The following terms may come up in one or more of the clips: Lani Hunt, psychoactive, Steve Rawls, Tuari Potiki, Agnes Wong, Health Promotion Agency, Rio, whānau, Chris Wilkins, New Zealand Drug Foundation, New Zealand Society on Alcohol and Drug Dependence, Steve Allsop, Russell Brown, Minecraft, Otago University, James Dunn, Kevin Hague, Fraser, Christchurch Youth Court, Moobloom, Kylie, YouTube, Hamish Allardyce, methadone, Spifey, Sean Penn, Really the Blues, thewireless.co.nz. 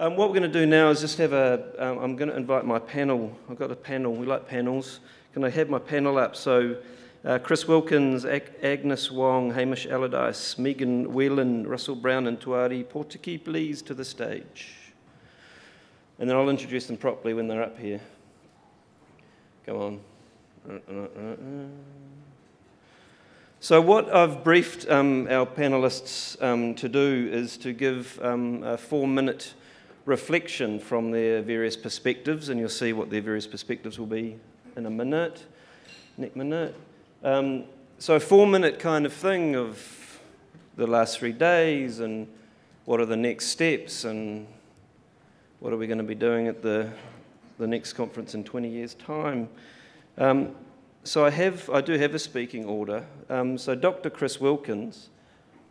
What we're going to do now is just have a, I'm going to invite my panel. I've got a panel, we like panels. Can I have my panel up? So Chris Wilkins, Agnes Wong, Hamish Allardyce, Megan Whelan, Russell Brown and Tuari Potiki, please, to the stage. And then I'll introduce them properly when they're up here. Come on. So what I've briefed our panelists to do is to give a 4-minute reflection from their various perspectives, and you'll see what their various perspectives will be in a minute, next minute. So a 4-minute kind of thing of the last 3 days and what are the next steps and what are we going to be doing at the next conference in 20 years' time. So I do have a speaking order. So Dr. Chris Wilkins,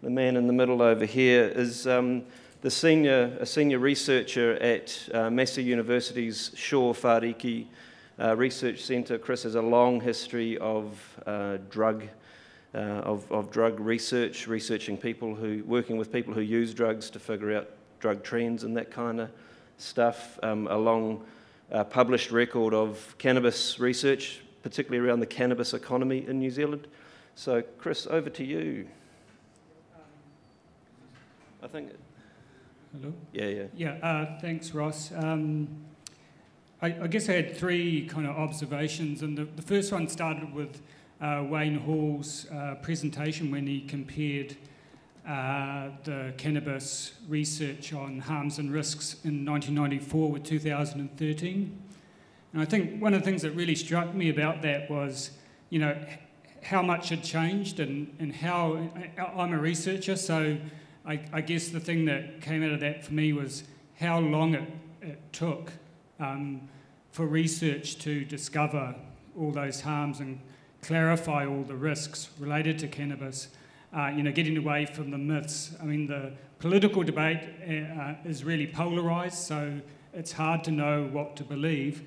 the man in the middle over here, is a senior researcher at Massey University's Shaw Whariki Research Centre. Chris has a long history of drug research, researching people who, working with people who use drugs to figure out drug trends and that kind of stuff. A long published record of cannabis research, particularly around the cannabis economy in New Zealand. So, Chris, over to you. I think... Hello? Yeah. Thanks, Ross. I guess I had 3 kind of observations, and the first one started with Wayne Hall's presentation when he compared the cannabis research on harms and risks in 1994 with 2013. And I think one of the things that really struck me about that was, you know, how much had changed and how... I'm a researcher, so I guess the thing that came out of that for me was how long it took for research to discover all those harms and clarify all the risks related to cannabis, you know, getting away from the myths. I mean, the political debate is really polarised, so it's hard to know what to believe.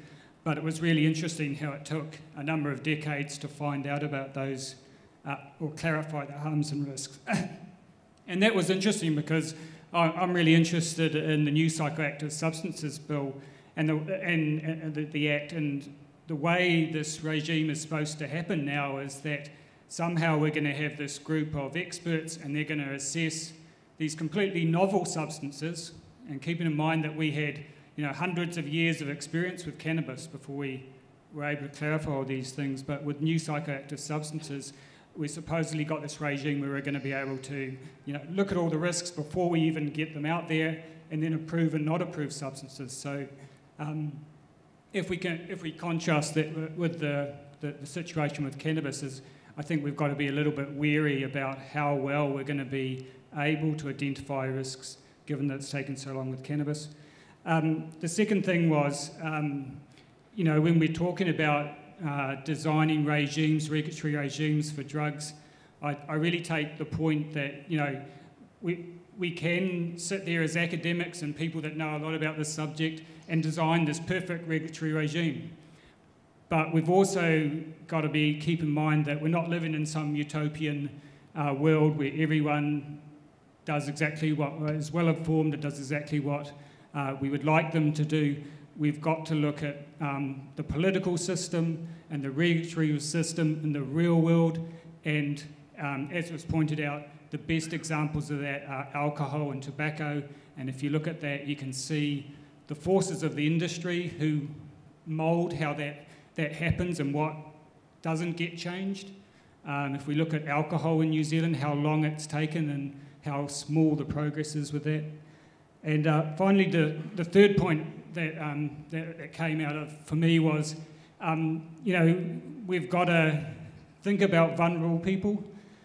But it was really interesting how it took a number of decades to find out about those or clarify the harms and risks. And that was interesting because I'm really interested in the new psychoactive substances bill and the Act, and the way this regime is supposed to happen now is that somehow we're going to have this group of experts and they're going to assess these completely novel substances, and keeping in mind that we had, you know, hundreds of years of experience with cannabis before we were able to clarify all these things. But with new psychoactive substances, we supposedly got this regime where we're going to be able to, you know, look at all the risks before we even get them out there, and then approve and not approve substances. So, if we contrast that with the situation with cannabis, is I think we've got to be a little bit wary about how well we're going to be able to identify risks, given that it's taken so long with cannabis. The second thing was, you know, when we're talking about designing regimes, regulatory regimes for drugs, I really take the point that, you know, we can sit there as academics and people that know a lot about this subject and design this perfect regulatory regime. But we've also got to keep in mind that we're not living in some utopian world where everyone does exactly what is well informed and does exactly what we would like them to do. We've got to look at the political system and the regulatory system in the real world, and as was pointed out, the best examples of that are alcohol and tobacco. And if you look at that, you can see the forces of the industry who mould how that happens and what doesn't get changed. If we look at alcohol in New Zealand, how long it's taken and how small the progress is with that. And finally, the third point that came out of for me was, you know, we've got to think about vulnerable people.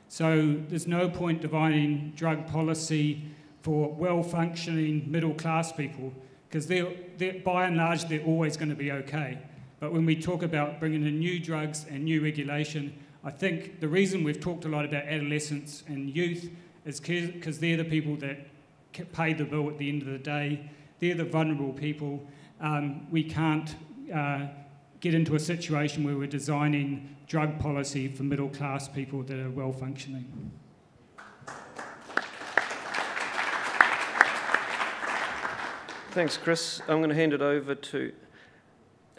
So there's no point dividing drug policy for well-functioning middle-class people, because by and large they're always going to be okay. But when we talk about bringing in new drugs and new regulation, I think the reason we've talked a lot about adolescents and youth is because they're the people that pay the bill at the end of the day. They're the vulnerable people. We can't get into a situation where we're designing drug policy for middle-class people that are well-functioning. Thanks, Chris. I'm going to hand it over to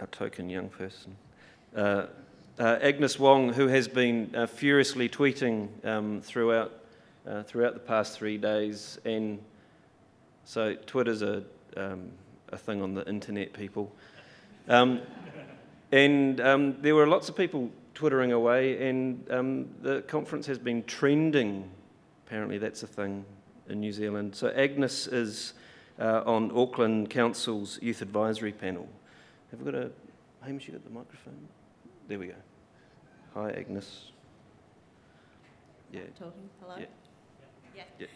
our token young person, Agnes Wong, who has been furiously tweeting throughout the past 3 days. And so Twitter's a thing on the internet, people. There were lots of people twittering away, and the conference has been trending. Apparently that's a thing in New Zealand. So Agnes is on Auckland Council's Youth Advisory Panel. Have we got a... Hamish, you got the microphone? There we go. Hi, Agnes. Yeah. I'm talking. Hello? Yeah. Yeah. Yeah.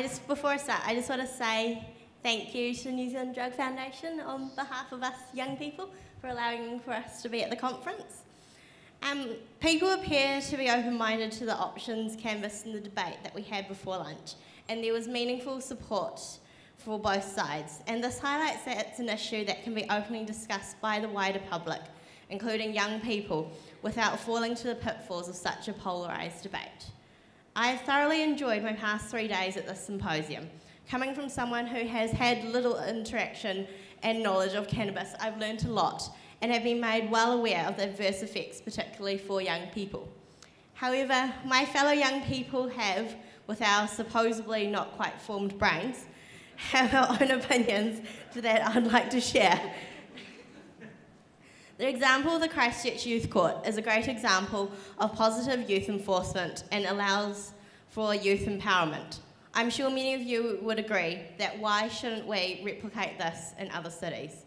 Okay. Before I start, I just want to say thank you to the New Zealand Drug Foundation on behalf of us young people for allowing for us to be at the conference. People appear to be open-minded to the options canvassed in the debate that we had before lunch, and there was meaningful support for both sides. And this highlights that it's an issue that can be openly discussed by the wider public, including young people, without falling to the pitfalls of such a polarised debate. I thoroughly enjoyed my past 3 days at this symposium. Coming from someone who has had little interaction and knowledge of cannabis, I've learned a lot and have been made well aware of the adverse effects, particularly for young people. However, my fellow young people have, with our supposedly not quite formed brains, have our own opinions that I'd like to share. The example of the Christchurch Youth Court is a great example of positive youth enforcement and allows for youth empowerment. I'm sure many of you would agree that why shouldn't we replicate this in other cities?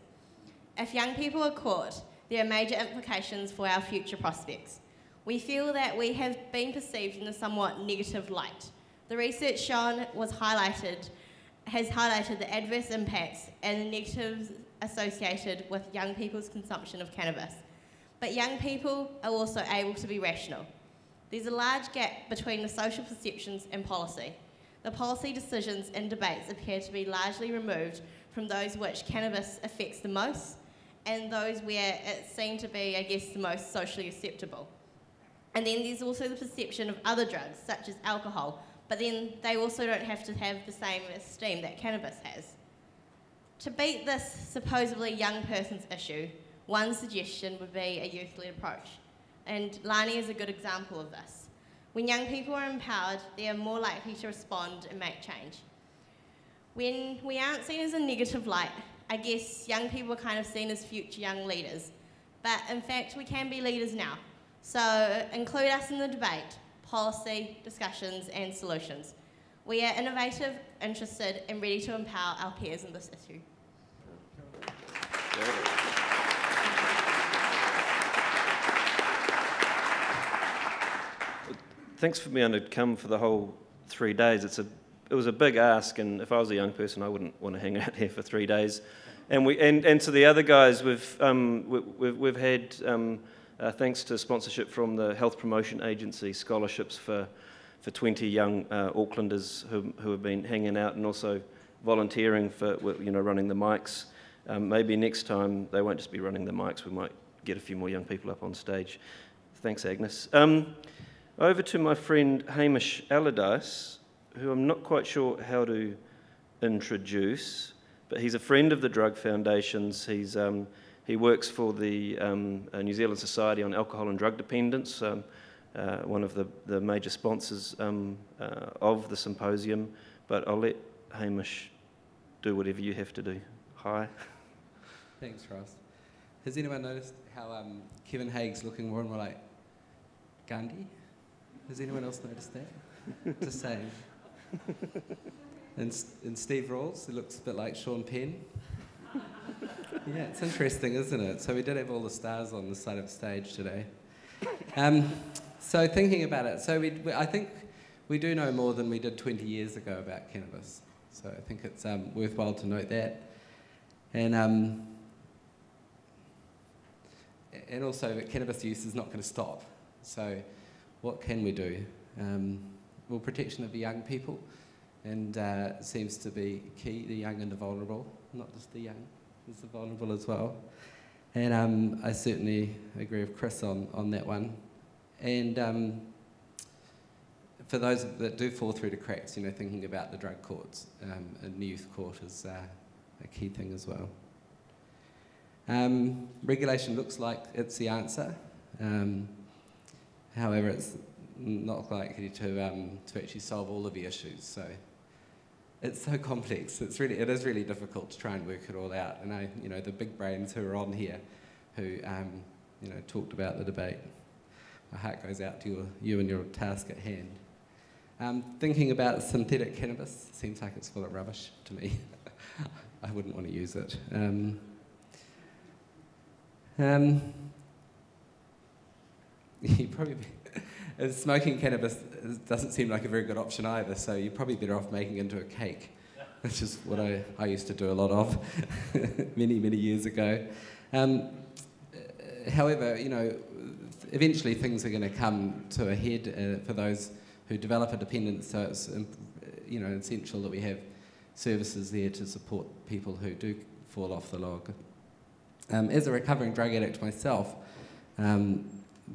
If young people are caught, there are major implications for our future prospects. We feel that we have been perceived in a somewhat negative light. The research shown has highlighted the adverse impacts and the negatives associated with young people's consumption of cannabis. But young people are also able to be rational. There's a large gap between the social perceptions and policy. The policy decisions and debates appear to be largely removed from those which cannabis affects the most and those where it's seen to be, I guess, the most socially acceptable. And then there's also the perception of other drugs, such as alcohol, but then they also don't have to have the same esteem that cannabis has. To beat this supposedly young person's issue, one suggestion would be a youth-led approach. And Lani is a good example of this. When young people are empowered, they are more likely to respond and make change. When we aren't seen as a negative light, I guess young people are kind of seen as future young leaders. But in fact, we can be leaders now. So include us in the debate, policy, discussions and solutions. We are innovative, interested and ready to empower our peers in this issue. Thanks for being able to come for the whole 3 days. It was a big ask, and if I was a young person, I wouldn't want to hang out here for 3 days. And to the other guys, we've had thanks to sponsorship from the Health Promotion Agency, scholarships for 20 young Aucklanders who have been hanging out and also volunteering for running the mics. Maybe next time they won't just be running the mics. We might get a few more young people up on stage. Thanks, Agnes. Over to my friend Hamish Allardyce, who I'm not quite sure how to introduce, but he's a friend of the Drug Foundation's. He works for the New Zealand Society on Alcohol and Drug Dependence, one of the major sponsors of the symposium. But I'll let Hamish do whatever you have to do. Hi. Thanks, Ross. Has anyone noticed how Kevin Hague's looking more and more like Gandhi? Has anyone else noticed that? Just saying. And Steve Rawls, he looks a bit like Sean Penn. Yeah, it's interesting, isn't it? So we did have all the stars on the side of the stage today. So thinking about it, so I think we do know more than we did 20 years ago about cannabis. So I think it's worthwhile to note that. And also that cannabis use is not going to stop. So what can we do? Well, protection of the young people, and seems to be key, the young and the vulnerable. Not just the young, it's the vulnerable as well. And I certainly agree with Chris on that one. And for those that do fall through the cracks, thinking about the drug courts, and the youth court is a key thing as well. Regulation looks like it's the answer. However, it's not likely to actually solve all of the issues. So it's so complex. It is really difficult to try and work it all out. And the big brains who are on here, who talked about the debate. My heart goes out to you and your task at hand. Thinking about synthetic cannabis seems like it's full of rubbish to me. I wouldn't want to use it. You probably smoking cannabis doesn't seem like a very good option either, so you're probably better off making it into a cake, which is what I used to do a lot of many, many years ago. However, eventually things are going to come to a head for those who develop a dependence, so it's essential that we have services there to support people who do fall off the log. As a recovering drug addict myself,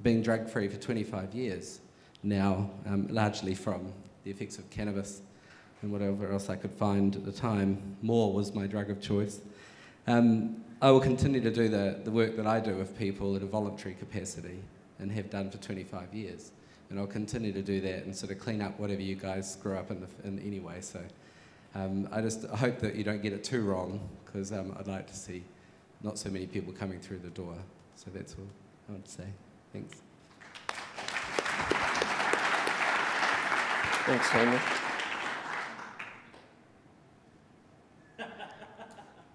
being drug-free for 25 years now, largely from the effects of cannabis and whatever else I could find at the time, more was my drug of choice. I will continue to do the work that I do with people in a voluntary capacity and have done for 25 years. And I'll continue to do that and sort of clean up whatever you guys screw up in any way. So I hope that you don't get it too wrong, because I'd like to see not so many people coming through the door. So that's all I want to say. Thanks. Thanks, Hamish.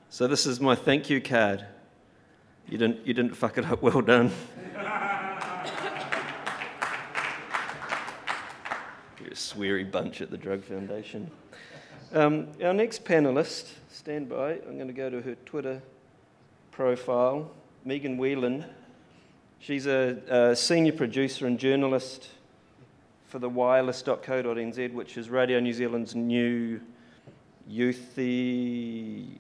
So this is my thank you card. You didn't fuck it up. Well done. You're a sweary bunch at the Drug Foundation. Our next panellist, stand by. I'm going to go to her Twitter profile, Megan Whelan. She's a senior producer and journalist for thewireless.co.nz, which is Radio New Zealand's new youthy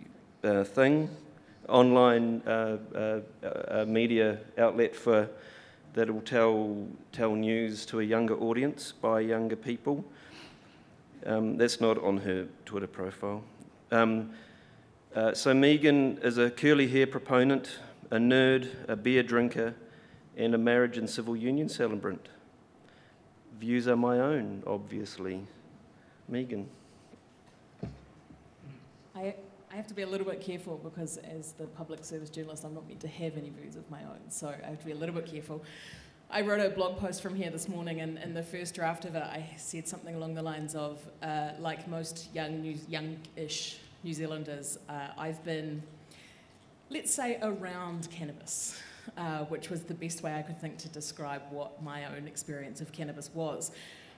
thing, online media outlet that will tell news to a younger audience by younger people. That's not on her Twitter profile. So Megan is a curly hair proponent, a nerd, a beer drinker, and a marriage and civil union celebrant. Views are my own, obviously. Megan. I have to be a little bit careful because as the public service journalist, I'm not meant to have any views of my own, so I have to be a little bit careful. I wrote a blog post from here this morning, and in the first draft of it, I said something along the lines of, like most young-ish New Zealanders, I've been, let's say, around cannabis, which was the best way I could think to describe what my own experience of cannabis was.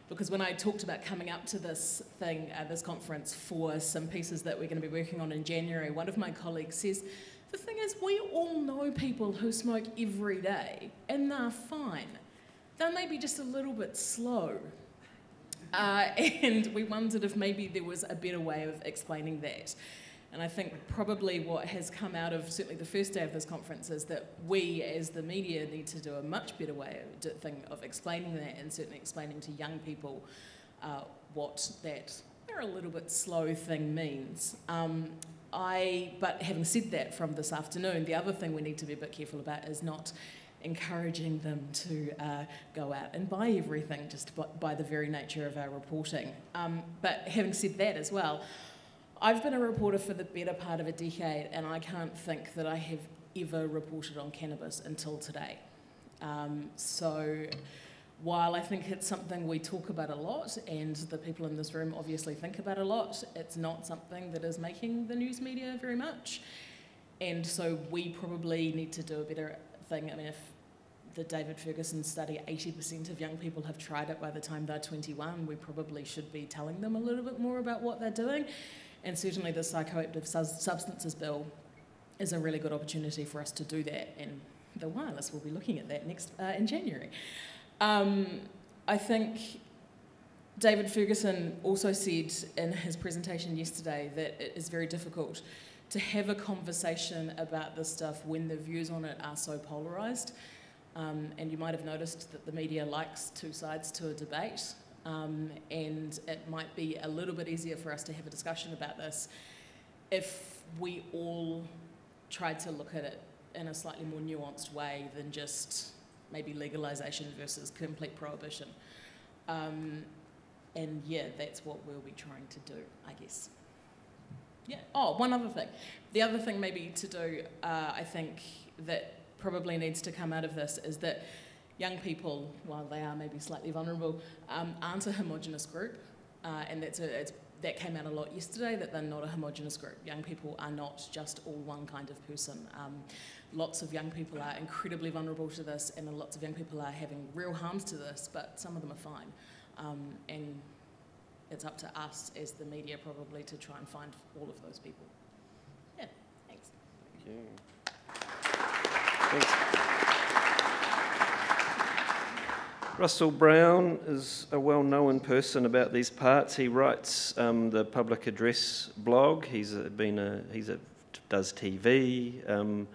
Because when I talked about coming up to this thing, this conference, for some pieces that we're going to be working on in January, one of my colleagues says, the thing is, we all know people who smoke every day, and they're fine. They're maybe just a little bit slow. And we wondered if maybe there was a better way of explaining that. And I think probably what has come out of certainly the first day of this conference is that we as the media need to do a much better way of explaining that, and certainly explaining to young people what that they're a little bit slow thing means. But having said that, from this afternoon, the other thing we need to be a bit careful about is not encouraging them to go out and buy everything just by the very nature of our reporting. But having said that as well, I've been a reporter for the better part of a decade, and I can't think that I have ever reported on cannabis until today. So while I think it's something we talk about a lot, and the people in this room obviously think about a lot, it's not something that is making the news media very much. And so we probably need to do a better thing. I mean, if the David Ferguson study, 80% of young people have tried it by the time they're 21, we probably should be telling them a little bit more about what they're doing. And certainly the Psychoactive Substances Bill is a really good opportunity for us to do that, and The Wireless will be looking at that next in January. I think David Ferguson also said in his presentation yesterday that it is very difficult to have a conversation about this stuff when the views on it are so polarised. And you might have noticed that the media likes two sides to a debate, and it might be a little bit easier for us to have a discussion about this if we all tried to look at it in a slightly more nuanced way than just maybe legalization versus complete prohibition. And yeah, that's what we'll be trying to do, I guess. Yeah. Oh, one other thing. The other thing maybe to do, I think, that probably needs to come out of this is that young people, while they are maybe slightly vulnerable, aren't a homogenous group. And that's that came out a lot yesterday, that they're not a homogenous group. Young people are not just all one kind of person. Lots of young people are incredibly vulnerable to this, and lots of young people are having real harms to this, but some of them are fine. And it's up to us as the media probably to try and find all of those people. Yeah, thanks. Thank you. Thanks. Russell Brown is a well-known person about these parts. He writes the Public Address blog. He does TV.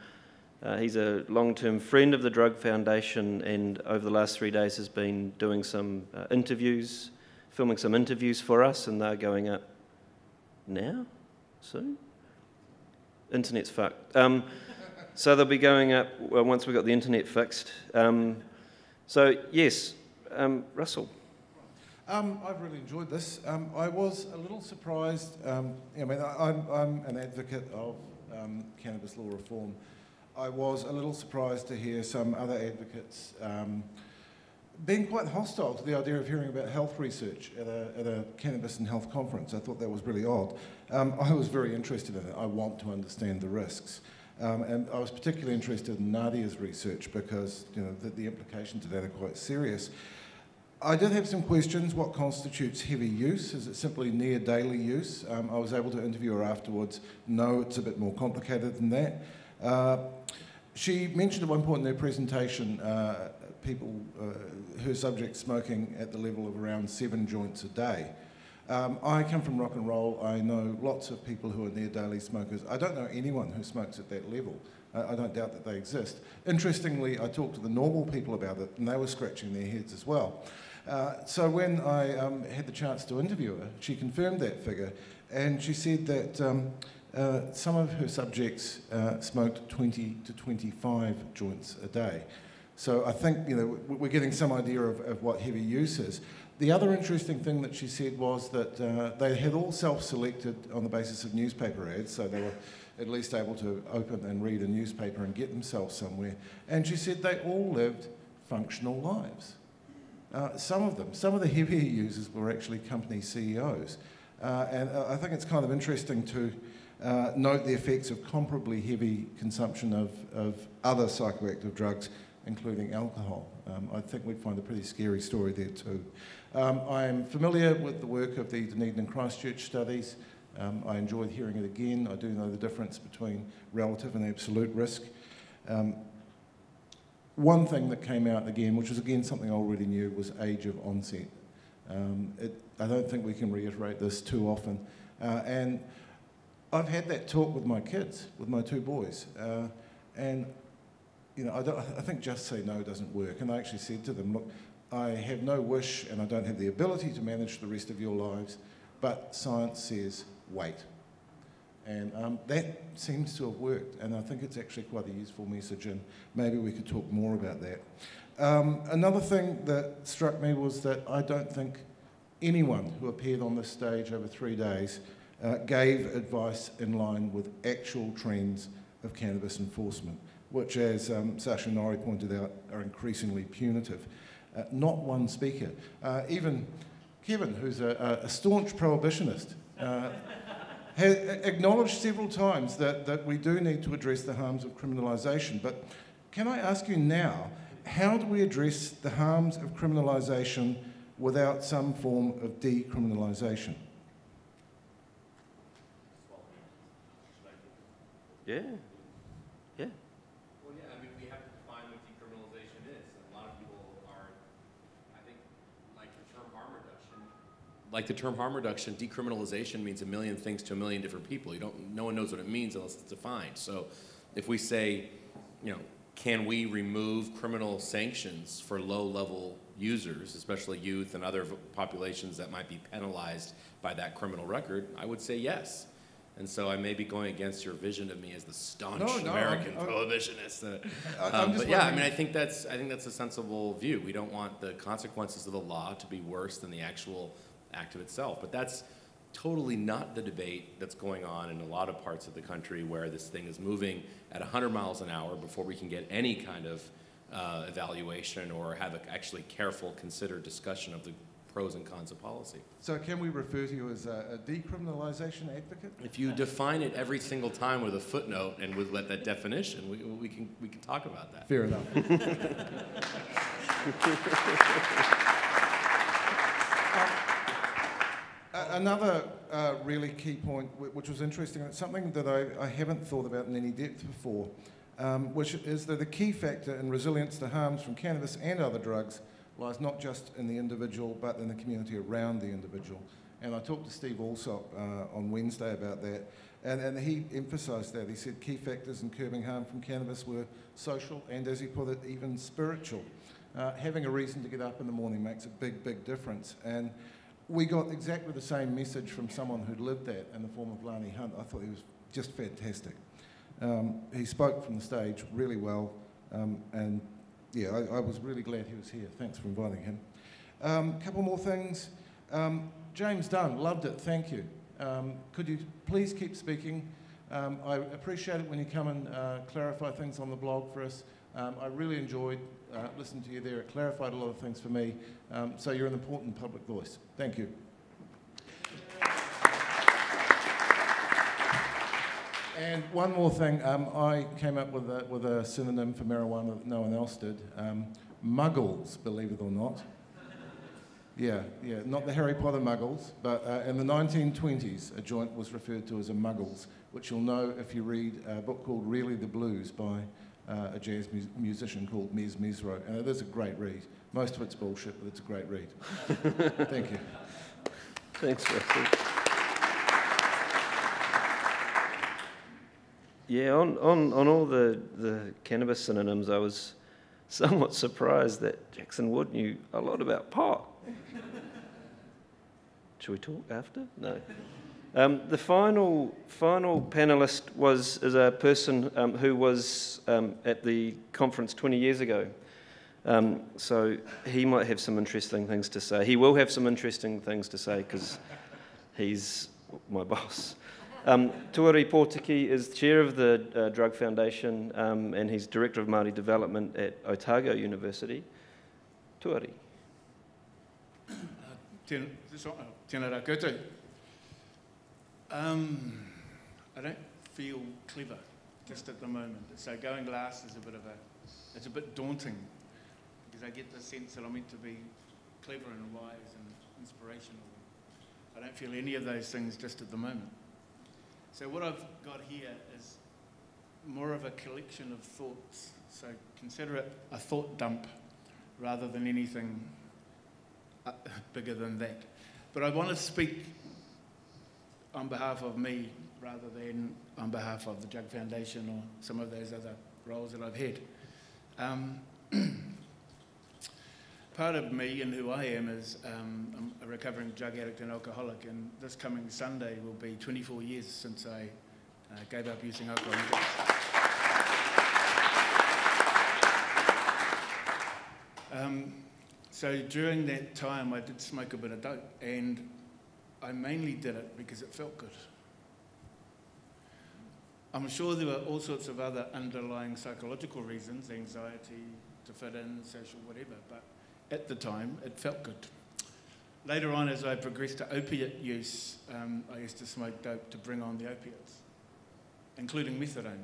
He's a long-term friend of the Drug Foundation, and over the last 3 days has been doing some interviews, filming some interviews for us, and they're going up now, soon. Internet's fucked. So they'll be going up once we've got the internet fixed. So yes, Russell. I've really enjoyed this. I was a little surprised. I mean, I'm an advocate of cannabis law reform. I was a little surprised to hear some other advocates being quite hostile to the idea of hearing about health research at a cannabis and health conference. I thought that was really odd. I was very interested in it. I want to understand the risks. And I was particularly interested in Nadia's research because, you know, the implications of that are quite serious. I did have some questions. What constitutes heavy use? Is it simply near daily use? I was able to interview her afterwards. No, it's a bit more complicated than that. She mentioned at one point in their presentation her subjects smoking at the level of around 7 joints a day. I come from rock and roll. I know lots of people who are near daily smokers. I don't know anyone who smokes at that level. I don't doubt that they exist. Interestingly, I talked to the normal people about it, and they were scratching their heads as well. So when I had the chance to interview her, she confirmed that figure, and she said that some of her subjects smoked 20 to 25 joints a day. So I think, you know, we're getting some idea of what heavy use is. The other interesting thing that she said was that they had all self-selected on the basis of newspaper ads, so they were at least able to open and read a newspaper and get themselves somewhere. And she said they all lived functional lives. Some of the heavier users were actually company CEOs. And I think it's kind of interesting to note the effects of comparably heavy consumption of other psychoactive drugs, including alcohol. I think we'd find a pretty scary story there too. I'm familiar with the work of the Dunedin and Christchurch studies. I enjoyed hearing it again. I do know the difference between relative and absolute risk. One thing that came out again, which was again something I already knew, was age of onset. I don't think we can reiterate this too often. And I've had that talk with my kids, with my 2 boys, and you know, I think just say no doesn't work. And I actually said to them, look, I have no wish and I don't have the ability to manage the rest of your lives, but science says wait. And that seems to have worked, and I think it's actually quite a useful message, and maybe we could talk more about that. Another thing that struck me was that I don't think anyone who appeared on this stage over 3 days gave advice in line with actual trends of cannabis enforcement, which, as Sasha Nari pointed out, are increasingly punitive. Not one speaker. Even Kevin, who's a staunch prohibitionist, has acknowledged several times that we do need to address the harms of criminalisation. But can I ask you now, how do we address the harms of criminalisation without some form of decriminalisation? Yeah. Yeah. Well, yeah, I mean, we have to define what decriminalization is. A lot of people are, I think, like the term harm reduction, decriminalization means a million things to a million different people. No one knows what it means unless it's defined. So if we say, you know, can we remove criminal sanctions for low-level users, especially youth and other populations that might be penalized by that criminal record, I would say yes. And so I may be going against your vision of me as the staunch American prohibitionist. But yeah, I mean, I think that's a sensible view. We don't want the consequences of the law to be worse than the actual act of itself. But that's totally not the debate that's going on in a lot of parts of the country where this thing is moving at 100 miles an hour before we can get any kind of evaluation or have an actually careful, considered discussion of the pros and cons of policy. So can we refer to you as a decriminalization advocate? If you define it every single time with a footnote and with that definition, we can talk about that. Fair enough. Another really key point, which was interesting, and it's something that I haven't thought about in any depth before, which is that the key factor in resilience to harms from cannabis and other drugs lies not just in the individual, but in the community around the individual. And I talked to Steve Allsop on Wednesday about that, and he emphasised that. He said key factors in curbing harm from cannabis were social and, as he put it, even spiritual. Having a reason to get up in the morning makes a big, big difference. And we got exactly the same message from someone who lived that in the form of Lani Hunt. I thought he was just fantastic. He spoke from the stage really well, and yeah, I was really glad he was here. Thanks for inviting him. Couple more things. James Dunn, loved it, thank you. Could you please keep speaking? I appreciate it when you come and clarify things on the blog for us. I really enjoyed listening to you there. It clarified a lot of things for me. So you're an important public voice. Thank you. And one more thing, I came up with a synonym for marijuana that no one else did. Muggles, believe it or not. Yeah, not the Harry Potter muggles, but in the 1920s, a joint was referred to as a muggles, which you'll know if you read a book called Really the Blues by a jazz musician called Mezz Mezzrow. And it is a great read. Most of it's bullshit, but it's a great read. Thank you. Thanks, Russell. Yeah, on all the cannabis synonyms, I was somewhat surprised that Jackson Wood knew a lot about pot. Should we talk after? No. The final panellist is a person who was at the conference 20 years ago. So he might have some interesting things to say. He will have some interesting things to say because he's my boss. Tuari Potiki is chair of the Drug Foundation and he's director of Māori development at Otago University. Tuari. Tēnā koutou. I don't feel clever just at the moment. So going last is it's a bit daunting because I get the sense that I'm meant to be clever and wise and inspirational. I don't feel any of those things just at the moment. So what I've got here is more of a collection of thoughts. So consider it a thought dump rather than anything bigger than that. But I want to speak on behalf of me rather than on behalf of the Drug Foundation or some of those other roles that I've had. Part of me and who I am is I'm a recovering drug addict and alcoholic, and this coming Sunday will be 24 years since I gave up using alcohol and drugs. So during that time I did smoke a bit of dope, and I mainly did it because it felt good. I'm sure there were all sorts of other underlying psychological reasons, anxiety, to fit in, social, whatever, but at the time, it felt good. Later on, as I progressed to opiate use, I used to smoke dope to bring on the opiates, including methadone.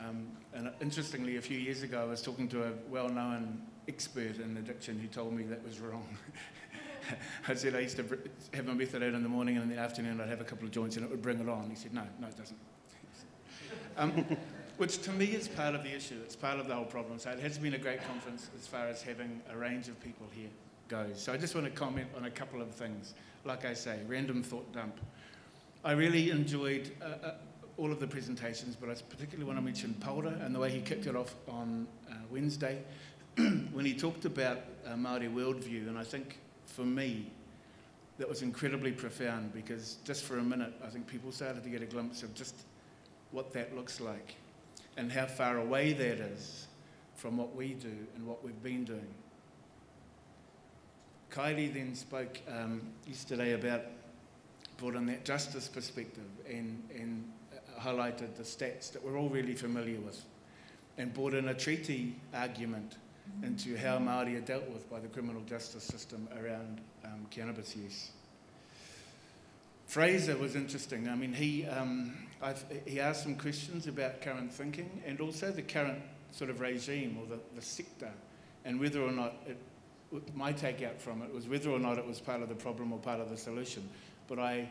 And interestingly, a few years ago, I was talking to a well-known expert in addiction who told me that was wrong. I said I used to have my methadone in the morning, and in the afternoon, I'd have a couple of joints, and it would bring it on. He said, no, it doesn't. Which to me is part of the issue, it's part of the whole problem. So it has been a great conference as far as having a range of people here goes. So I just want to comment on a couple of things. Like I say, random thought dump. I really enjoyed all of the presentations, but I particularly want to mention Poulder and the way he kicked it off on Wednesday when he talked about Māori worldview. And I think, for me, that was incredibly profound, because just for a minute, I think people started to get a glimpse of just what that looks like and how far away that is from what we do and what we've been doing. Kylie then spoke yesterday about, brought in that justice perspective and highlighted the stats that we're all really familiar with, and brought in a treaty argument into how Māori are dealt with by the criminal justice system around cannabis use. Fraser was interesting. I mean, he asked some questions about current thinking and also the current sort of regime or the sector, and whether or not it, my takeout from it was whether or not it was part of the problem or part of the solution. But I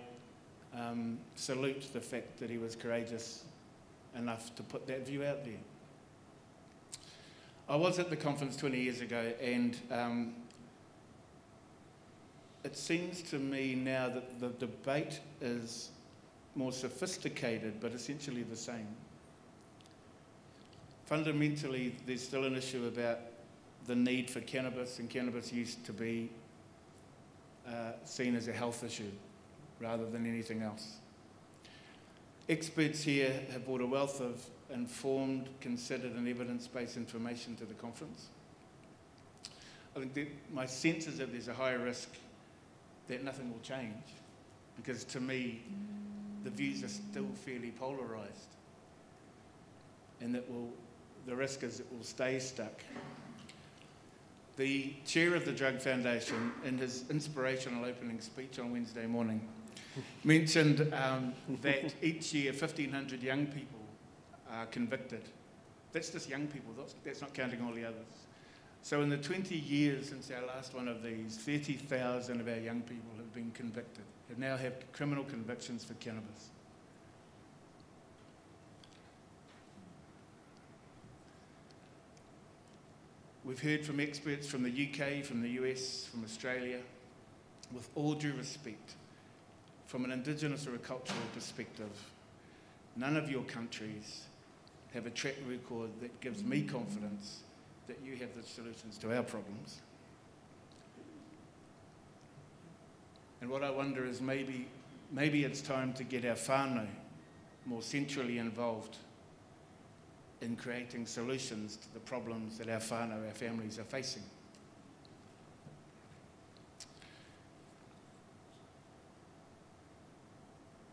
salute the fact that he was courageous enough to put that view out there. I was at the conference 20 years ago, and it seems to me now that the debate is more sophisticated, but essentially the same. Fundamentally, there's still an issue about the need for cannabis and cannabis use to be seen as a health issue rather than anything else. Experts here have brought a wealth of informed, considered and evidence-based information to the conference. I think that my sense is that there's a higher risk that nothing will change, because to me the views are still fairly polarised, and that the risk is it will stay stuck. The chair of the Drug Foundation, in his inspirational opening speech on Wednesday morning, mentioned that each year 1,500 young people are convicted. That's just young people, that's not counting all the others. So in the 20 years since our last one of these, 30,000 of our young people have been convicted, and now have criminal convictions for cannabis. We've heard from experts from the UK, from the US, from Australia, with all due respect, from an Indigenous or a cultural perspective, none of your countries have a track record that gives me confidence that you have the solutions to our problems. And what I wonder is maybe it's time to get our whānau more centrally involved in creating solutions to the problems that our whānau, our families are facing.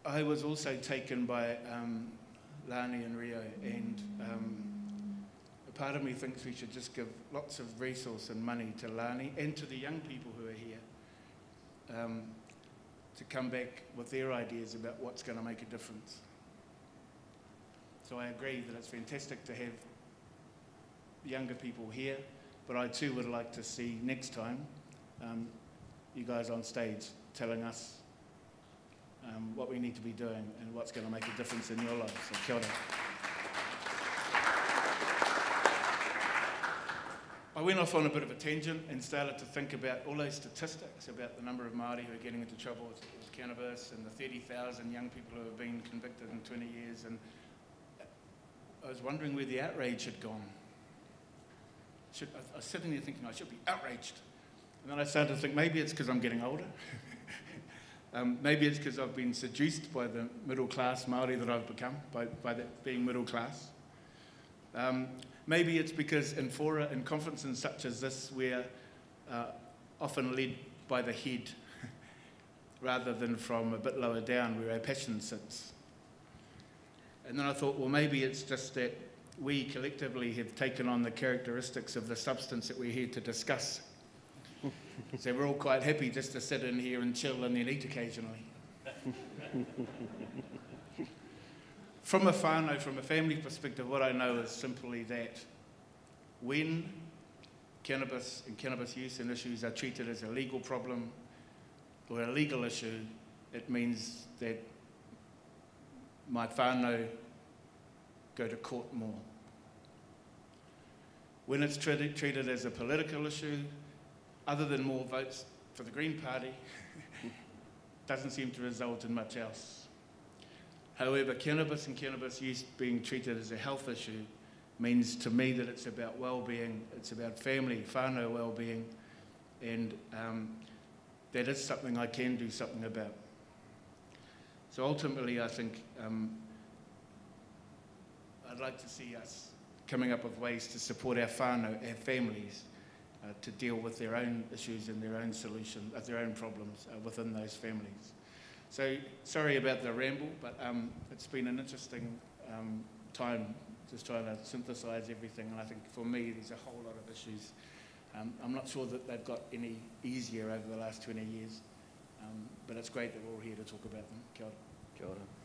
I was also taken by Lani and Rio, and a part of me thinks we should just give lots of resource and money to Lani and to the young people who are here to come back with their ideas about what's going to make a difference. So I agree that it's fantastic to have younger people here, but I too would like to see next time you guys on stage telling us what we need to be doing and what's going to make a difference in your lives. So, kia ora. I went off on a bit of a tangent and started to think about all those statistics about the number of Māori who are getting into trouble with cannabis, and the 30,000 young people who have been convicted in 20 years. And I was wondering where the outrage had gone. I was sitting there thinking, I should be outraged. And then I started to think, maybe it's because I'm getting older. Maybe it's because I've been seduced by the middle-class Māori that I've become, by that being middle-class. Maybe it's because in fora and conferences such as this, we're often led by the head rather than from a bit lower down where our passion sits. And then I thought, well, maybe it's just that we collectively have taken on the characteristics of the substance that we're here to discuss. So we're all quite happy just to sit in here and chill and then eat occasionally. From a whānau, from a family perspective, what I know is simply that when cannabis and cannabis use and issues are treated as a legal problem or a legal issue, it means that my whānau go to court more. When it's treated as a political issue, other than more votes for the Green Party, doesn't seem to result in much else. However, cannabis and cannabis use being treated as a health issue means to me that it's about well-being, it's about family, whānau well-being, and that is something I can do something about. So ultimately, I think I'd like to see us coming up with ways to support our whānau, our families, to deal with their own issues and their own solutions, their own problems within those families. So sorry about the ramble, but it's been an interesting time just trying to synthesise everything. And I think for me, there's a whole lot of issues. I'm not sure that they've got any easier over the last 20 years, but it's great that we're all here to talk about them. Kia ora. Kia ora.